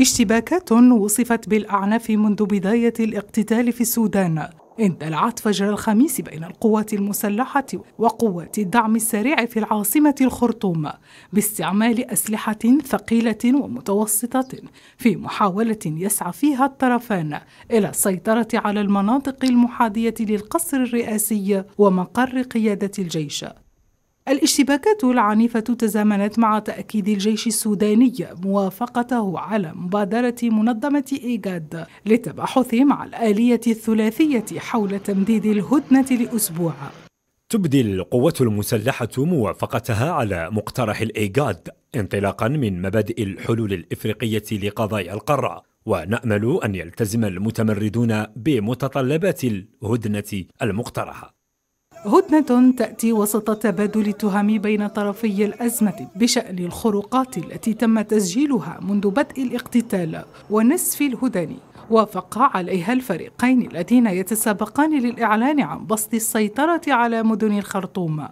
اشتباكات وصفت بالأعنف منذ بداية الاقتتال في السودان، اندلعت فجر الخميس بين القوات المسلحة وقوات الدعم السريع في العاصمة الخرطوم باستعمال أسلحة ثقيلة ومتوسطة في محاولة يسعى فيها الطرفان إلى السيطرة على المناطق المحاذية للقصر الرئاسي ومقر قيادة الجيش. الاشتباكات العنيفة تزامنت مع تأكيد الجيش السوداني موافقته على مبادرة منظمة إيغاد للتباحث مع الآلية الثلاثية حول تمديد الهدنة لأسبوع. تبدي القوات المسلحة موافقتها على مقترح الإيغاد انطلاقا من مبادئ الحلول الإفريقية لقضايا القارة، ونأمل أن يلتزم المتمردون بمتطلبات الهدنة المقترحة. هدنة تأتي وسط تبادل التهم بين طرفي الأزمة بشأن الخروقات التي تم تسجيلها منذ بدء الاقتتال ونسف الهدني. وافق عليها الفريقين الذين يتسابقان للإعلان عن بسط السيطرة على مدن الخرطوم.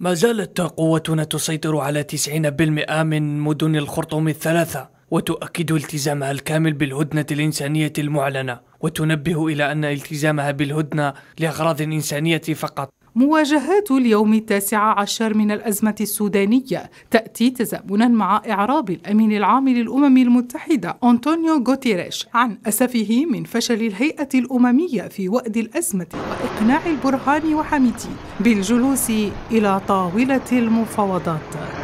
ما زالت قوتنا تسيطر على 90% من مدن الخرطوم الثلاثة، وتؤكد التزامها الكامل بالهدنة الإنسانية المعلنة، وتنبه إلى أن التزامها بالهدنة لأغراض إنسانية فقط. مواجهات اليوم 19 من الأزمة السودانية تأتي تزامنا مع إعراب الأمين العام للأمم المتحدة أنطونيو غوتيريش عن أسفه من فشل الهيئة الأممية في وأد الأزمة وإقناع البرهان وحميتي بالجلوس إلى طاولة المفاوضات.